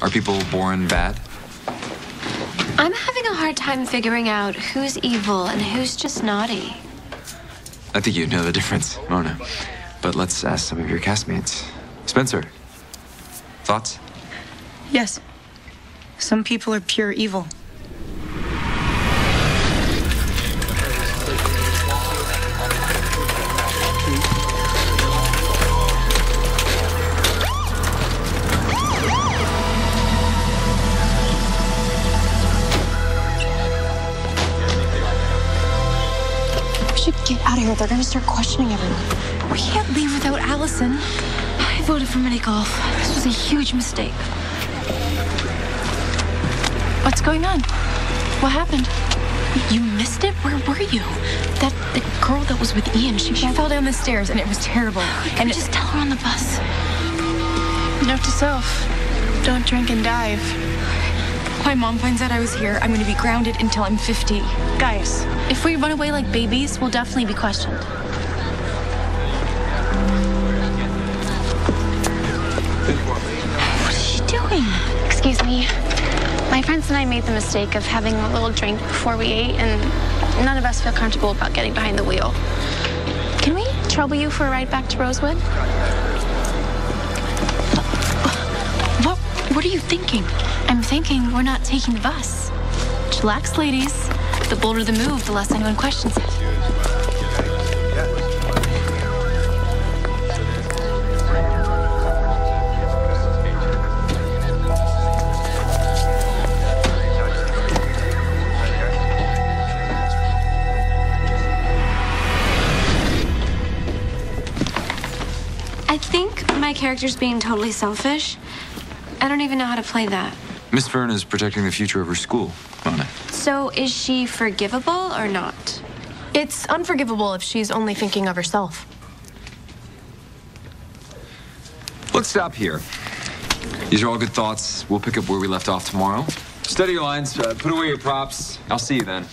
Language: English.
Are people born bad? I'm having a hard time figuring out who's evil and who's just naughty. I think you know the difference, Mona. But let's ask some of your castmates. Spencer, thoughts? Yes. Some people are pure evil. We should get out of here. They're going to start questioning everyone. We can't leave without Allison. I voted for mini golf. This was a huge mistake. What's going on? What happened? You missed it? Where were you? That girl that was with Ian, she fell down the stairs and it was terrible. Can we just tell her on the bus? Note to self. Don't drink and dive. My mom finds out I was here, I'm going to be grounded until I'm 50. Guys, if we run away like babies, we'll definitely be questioned. What is she doing? Excuse me. My friends and I made the mistake of having a little drink before we ate, and none of us feel comfortable about getting behind the wheel. Can we trouble you for a ride back to Rosewood? What are you thinking? I'm thinking we're not taking the bus. Chillax, ladies. The bolder the move, the less anyone questions it. I think my character's being totally selfish. I don't even know how to play that. Miss Fern is protecting the future of her school, Mona. So is she forgivable or not? It's unforgivable if she's only thinking of herself. Let's stop here. These are all good thoughts. We'll pick up where we left off tomorrow. Study your lines, put away your props. I'll see you then.